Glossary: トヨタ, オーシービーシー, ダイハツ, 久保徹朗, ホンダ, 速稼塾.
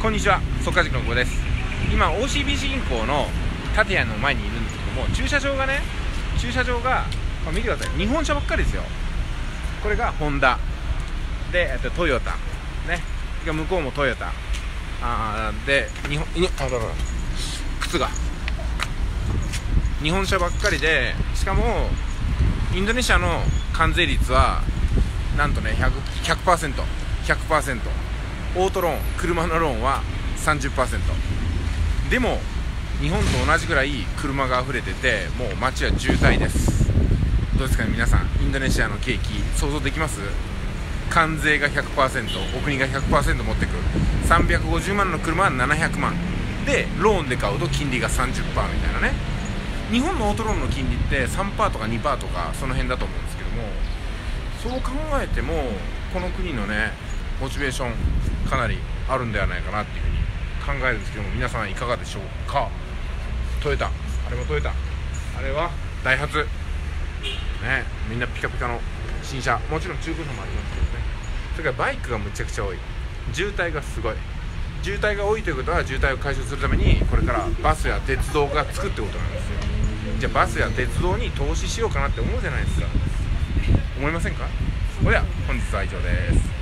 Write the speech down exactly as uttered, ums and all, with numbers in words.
こんにちは、速稼塾の久保です。今 オーシービーシー 銀行の建屋の前にいるんですけども、駐車場がね駐車場が、まあ、見てください。日本車ばっかりですよ。これがホンダで、トヨタね、向こうもトヨタあで日本あだだ靴が日本車ばっかりで、しかもインドネシアの関税率はなんとね ひゃくパーセント、ひゃくパーセントオートローン、車のローンは さんじゅっパーセント。 でも日本と同じぐらい車が溢れてて、もう街は渋滞です。どうですかね皆さん、インドネシアの景気想像できます？関税が ひゃくパーセント、 お国が ひゃくパーセント 持ってくる。さんびゃくごじゅうまんの車はななひゃくまんで、ローンで買うと金利が さんじゅっパーセント みたいなね。日本のオートローンの金利って さんパーセント とか にパーセント とかその辺だと思うんですけども、そう考えてもこの国のねモチベーションかなりあるんではないかなっていうふうに考えるんですけども、皆さんいかがでしょうか？トヨタ、あれもトヨタ、あれはダイハツね、みんなピカピカの新車、もちろん中古車もありますけどね。それからバイクがむちゃくちゃ多い、渋滞がすごい。渋滞が多いということは、渋滞を解消するためにこれからバスや鉄道がつくってことなんですよ。じゃあバスや鉄道に投資しようかなって思うじゃないですか。思いませんか？それでは本日は以上です。